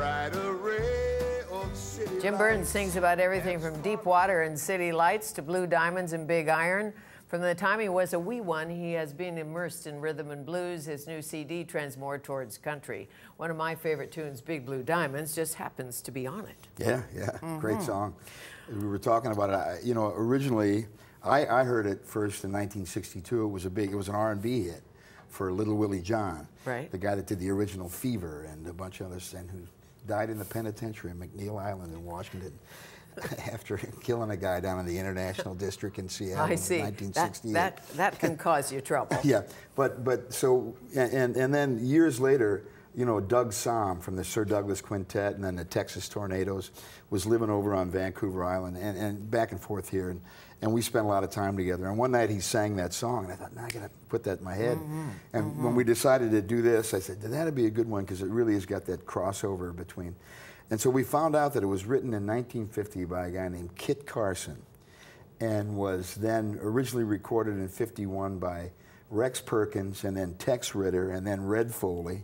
bright array of city lights. Jim Byrnes sings about everything from deep water and city lights to blue diamonds and big iron. From the time he was a wee one, he has been immersed in rhythm and blues. His new CD trends more towards country. One of my favorite tunes, Big Blue Diamonds, just happens to be on it. Yeah, yeah, great song. We were talking about it. You know, originally, I heard it first in 1962. It was an R&B hit for Little Willie John, right? The guy that did the original Fever and a bunch of others, and who died in the penitentiary in McNeil Island in Washington. After killing a guy down in the International District in Seattle in 1968. That can cause you trouble. Yeah, but so, and then years later, you know, Doug Somme from the Sir Douglas Quintet and then the Texas Tornadoes was living over on Vancouver Island and back and forth here, and we spent a lot of time together. And one night he sang that song, and I thought, nah, I gotta put that in my head. And when we decided to do this, I said, that'd be a good one, because it really has got that crossover between. And so we found out that it was written in 1950 by a guy named Kit Carson and was then originally recorded in 51 by Rex Perkins and then Tex Ritter and then Red Foley.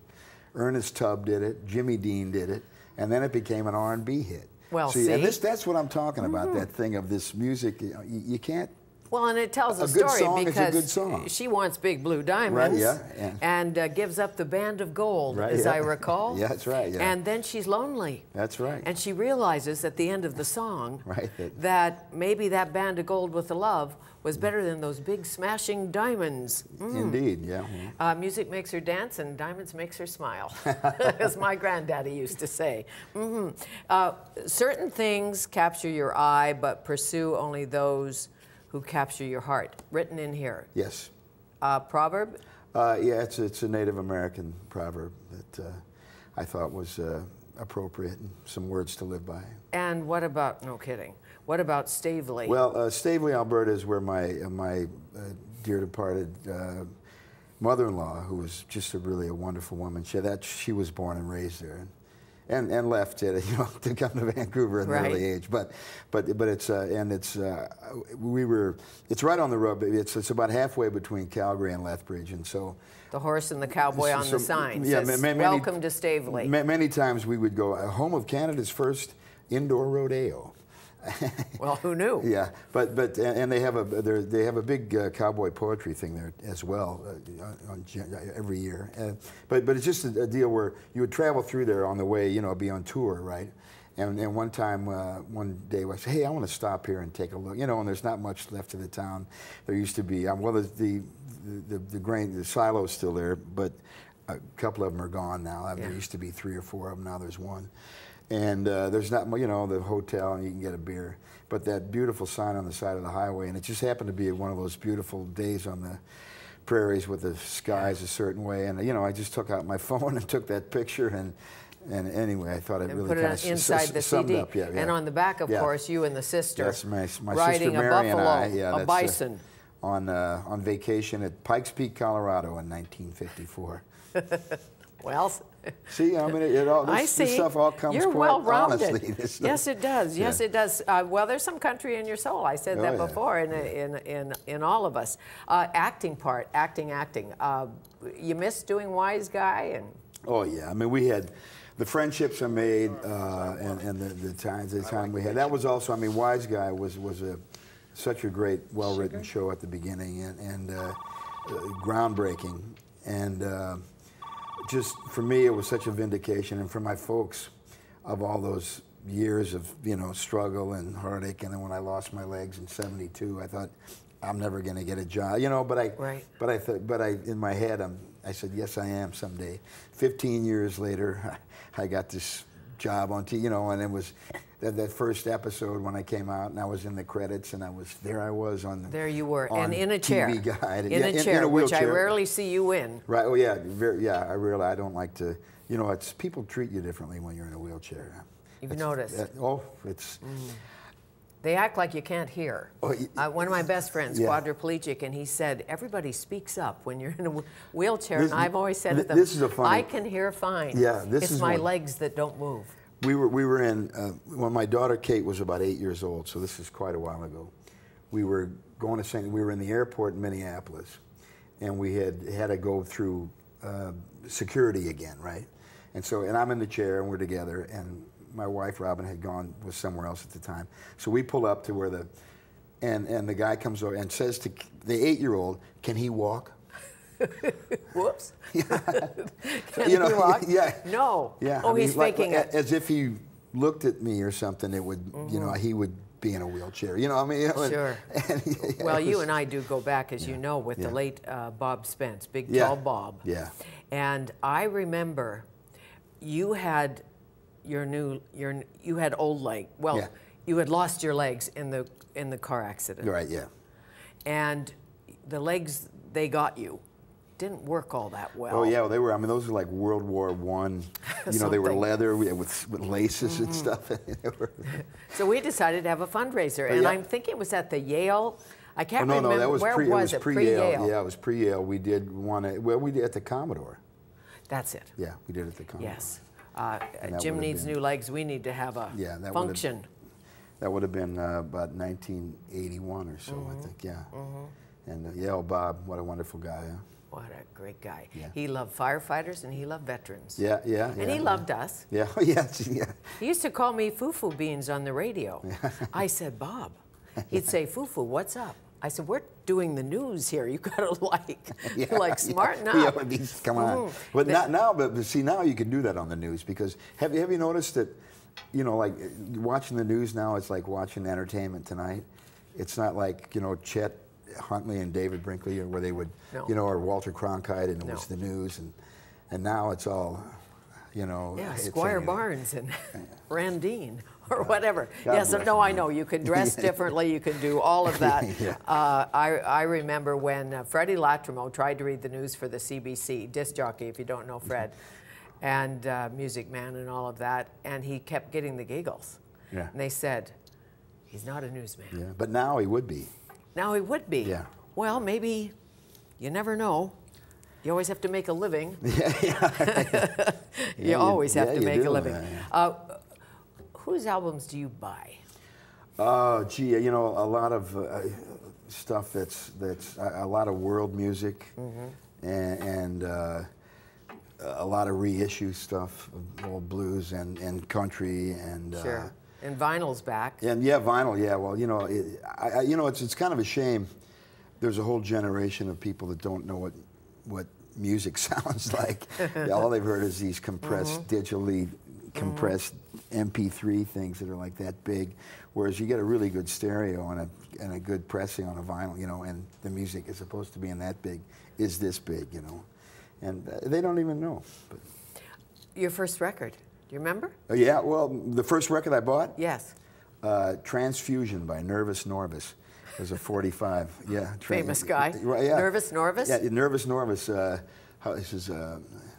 Ernest Tubb did it, Jimmy Dean did it, and then it became an R&B hit. Well, see? And that's what I'm talking about, that thing of this music, you can't... Well, and it tells a story because she wants big blue diamonds, right, and gives up the band of gold, right, as I recall. Yeah, that's right. Yeah. And then she's lonely. That's right. And she realizes at the end of the song that maybe that band of gold with the love was better than those big smashing diamonds. Indeed, yeah. Music makes her dance and diamonds makes her smile, as my granddaddy used to say. Certain things capture your eye, but pursue only those who capture your heart, written in here. Yes. Proverb? Yeah, it's a Native American proverb that I thought was appropriate and some words to live by. And what about, no kidding, what about Stavely? Well, Stavely, Alberta is where my dear departed mother-in-law, who was just a wonderful woman, she was born and raised there. And left it, you know, to come to Vancouver at an early age. But it's it's right on the road. It's about halfway between Calgary and Lethbridge, and so the horse and the cowboy on the sign says, "Welcome to Stavely." Many times we would go home of Canada's first indoor rodeo. Well, who knew? Yeah, but they have a big cowboy poetry thing there as well every year. But it's just a deal where you would travel through there on the way, you know, be on tour, right? And one time, one day, I said, "Hey, I want to stop here and take a look," you know. And there's not much left of the town. There used to be the silo's still there, but a couple of them are gone now. There used to be 3 or 4 of them. Now there's one. And there's not, you know, the hotel, and you can get a beer. But that beautiful sign on the side of the highway, and it just happened to be one of those beautiful days on the prairies with the skies a certain way. And, you know, I just took out my phone and took that picture, and anyway, I thought it really kind of summed up. Yeah, yeah. And on the back, of course, you and the sister. That's my riding sister Mary a buffalo, and I, a bison. On vacation at Pikes Peak, Colorado in 1954. Well, see, I mean, this stuff all comes quite honestly. Yes, it does. Yes, it does. Well, there's some country in your soul. I said that before in all of us. Acting part, acting. You missed doing Wiseguy and. Oh yeah, I mean, we had the friendships I made and the time we had. That was also, I mean, Wiseguy was such a great, well-written show at the beginning and groundbreaking and. Just for me, it was such a vindication, and for my folks, of all those years of, you know, struggle and heartache. And then when I lost my legs in '72, I thought I'm never going to get a job, you know. But I in my head, I said, yes, I am someday. 15 years later, I got this job on TV, you know, and it was that first episode when I came out and I was in the credits and I was on the there you were and in a chair TV Guide. in a chair which I rarely see you in. Right. Oh yeah, yeah. I don't like to, you know, it's people treat you differently when you're in a wheelchair. You've noticed. They act like you can't hear. One of my best friends, quadriplegic, and he said, everybody speaks up when you're in a wheelchair. And I've always said to them, I can hear fine. Yeah, it's my legs that don't move. We were in, when my daughter Kate was about 8 years old, so this is quite a while ago, we were going to sing, we were in the airport in Minneapolis, and we had to go through security again, right? And so, and I'm in the chair, and we're together, and my wife, Robin, had gone, was somewhere else at the time. So we pull up to where the, and the guy comes over and says to the 8-year-old, can he walk? Whoops. Yeah. Can he walk? Yeah. No. Yeah. Oh, I mean, he's faking it. As if he looked at me or something, it would, you know, he would be in a wheelchair. You know, I mean, you know, sure. And, yeah, well, you and I do go back, as you know, with the late Bob Spence, Big Tall Bob. Yeah. And I remember you had your new, you had old leg. Well, you had lost your legs in the car accident. Right. Yeah. And the legs they got you didn't work all that well. Oh yeah, well, they were. I mean, those were like World War I. You know, they were leather with laces and stuff. So we decided to have a fundraiser, and I'm thinking it was at the Yale. I can't remember. No, that was where was it? Pre-Yale. Yeah, it was pre-Yale. We did one. Well, we did at the Commodore. That's it. Yeah, we did at the Commodore. Yes. Jim needs new legs. We need to have a function. That would have been about 1981 or so, I think. Yeah. And Yale Bob, what a wonderful guy. Yeah. What a great guy. Yeah. He loved firefighters and he loved veterans. Yeah, yeah. And he loved us. Yeah, yeah. He used to call me foo-foo beans on the radio. Yeah. I said, Bob. He'd say, foo-foo, what's up? I said, we're doing the news here. You gotta like smarten up. Yeah, come on. But not now, but see, now you can do that on the news, because have you noticed that, you know, like watching the news now, it's like watching Entertainment Tonight. It's not like, you know, Chet Huntley and David Brinkley, or where they would, you know, or Walter Cronkite, and it was the news, and now it's all, you know, Squire Barnes and Randine or whatever. God bless him. I know you can dress differently, you can do all of that. I remember when Freddie Latrimo tried to read the news for the CBC, disc jockey, if you don't know Fred, and Music Man and all of that, and he kept getting the giggles. Yeah. And they said, he's not a newsman. Yeah, but now he would be. Now he would be. Yeah. Well, maybe, you never know. You always have to make a living. You always have to make a living. Whose albums do you buy? Oh, gee, you know, a lot of stuff that's a lot of world music, and a lot of reissue stuff, old blues and country and. Sure. And vinyl's back. And vinyl. Yeah, well, you know, you know, it's kind of a shame. There's a whole generation of people that don't know what music sounds like. All they've heard is these compressed, digitally compressed MP3 things that are like that big. Whereas you get a really good stereo and a good pressing on a vinyl, you know, and the music is supposed to be in that big, is this big, you know, and they don't even know. But. Your first record. Do you remember? Yeah, well, the first record I bought? Yes. Transfusion by Nervous Norvus. It was a 45. Yeah. Famous guy. Yeah. Nervous Norvus? Yeah, Nervous Norvus. This is,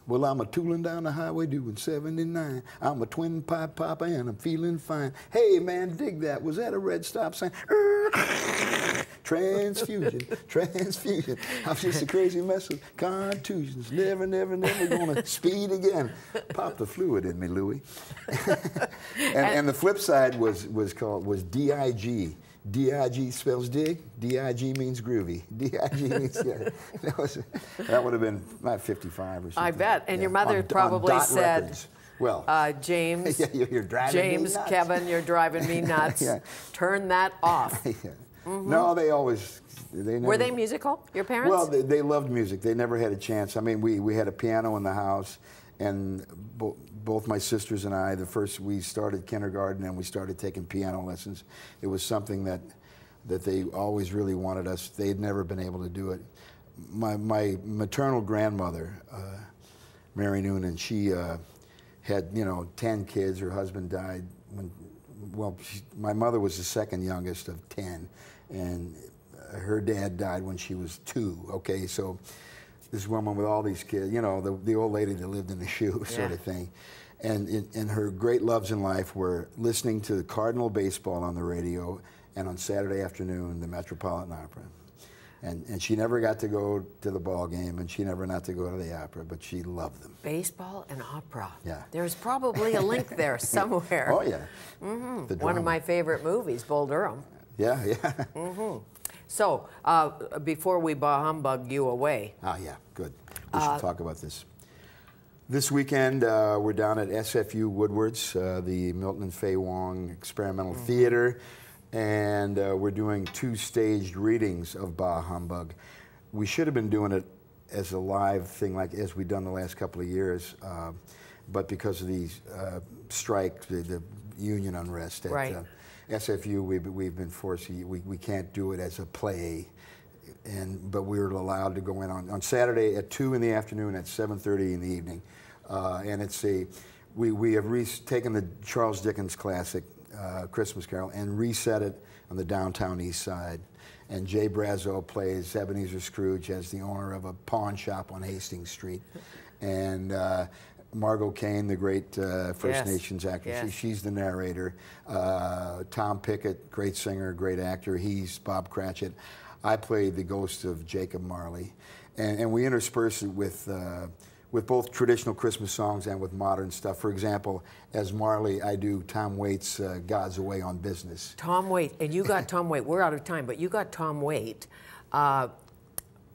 well, I'm a tooling down the highway doing 79. I'm a twin pipe popper and I'm feeling fine. Hey, man, dig that. Was that a red stop sign? Transfusion, transfusion. I'm just a crazy mess of contusions. Never, never, never gonna speed again. Pop the fluid in me, Louie. and the flip side was D.I.G. D.I.G. spells dig. D.I.G. means groovy. D.I.G. means that would have been about 55 or something. I bet. And your mother probably said. Records. Well, James. Yeah, you're driving James, me nuts. Kevin, you're driving me nuts. Turn that off. No, they always. Were they musical? Your parents? Well, they loved music. They never had a chance. I mean, we had a piano in the house, and both my sisters and I. We started kindergarten and we started taking piano lessons. It was something that they always really wanted us. They'd never been able to do it. My maternal grandmother, Mary Noonan, she had 10 kids. Her husband died when. Well, my mother was the second youngest of 10. And her dad died when she was 2, okay? So this woman with all these kids, you know, the old lady that lived in the shoe sort of thing. And her great loves in life were listening to Cardinal baseball on the radio and on Saturday afternoon, the Metropolitan Opera. And she never got to go to the ball game, and she never got to go to the opera, but she loved them. Baseball and opera. Yeah. There's probably a link there somewhere. Oh, yeah. One of my favorite movies, Bull Durham. Yeah, yeah. So, before we bah humbug you away. Ah, yeah, good. We should talk about this. This weekend, we're down at SFU Woodward's, the Milton and Fay Wong Experimental Theater, and we're doing two staged readings of Bah Humbug. We should have been doing it as a live thing, like as we've done the last couple of years, but because of the strike, the union unrest at SFU, we've been forced. We can't do it as a play. But we were allowed to go in on Saturday at 2 in the afternoon, at 7:30 in the evening, and it's we have taken the Charles Dickens classic Christmas Carol and reset it on the downtown east side, and Jay Brazo plays Ebenezer Scrooge as the owner of a pawn shop on Hastings Street, and Margot Kane, the great First Nations actress, she's the narrator. Tom Pickett, great singer, great actor, he's Bob Cratchit. I played the ghost of Jacob Marley, and we intersperse it with both traditional Christmas songs and with modern stuff. For example, as Marley, I do Tom Waits' "God's Away on Business." Tom Waits, and you got Tom Waits. We're out of time, but you got Tom Waits.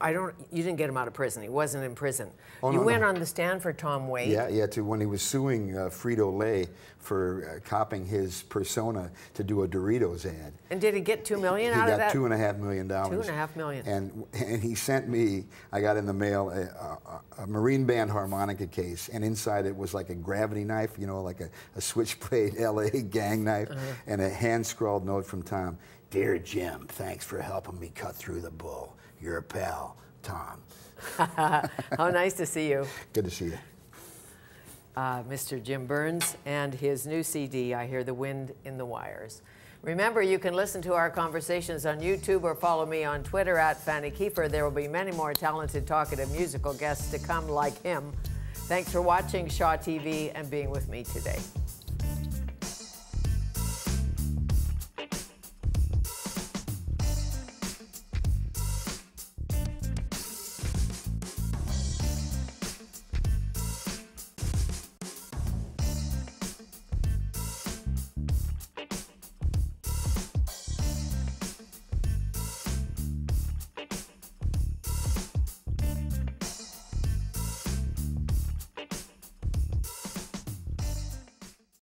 You didn't get him out of prison. He wasn't in prison. Oh, you went on the stand for Tom Waits. Yeah, to when he was suing Frito-Lay for copying his persona to do a Doritos ad. And did he get $2 million out of that? He got $2.5 million. $2.5 million. And he sent me, I got in the mail a Marine Band harmonica case, and inside it was like a gravity knife, you know, like a switchblade LA gang knife, and a hand-scrawled note from Tom. "Dear Jim, thanks for helping me cut through the bull. Your pal, Tom." How nice to see you. Good to see you. Mr. Jim Byrnes and his new CD, I Hear the Wind in the Wires. Remember, you can listen to our conversations on YouTube or follow me on Twitter at Fanny Kiefer. There will be many more talented, talkative musical guests to come like him. Thanks for watching Shaw TV and being with me today.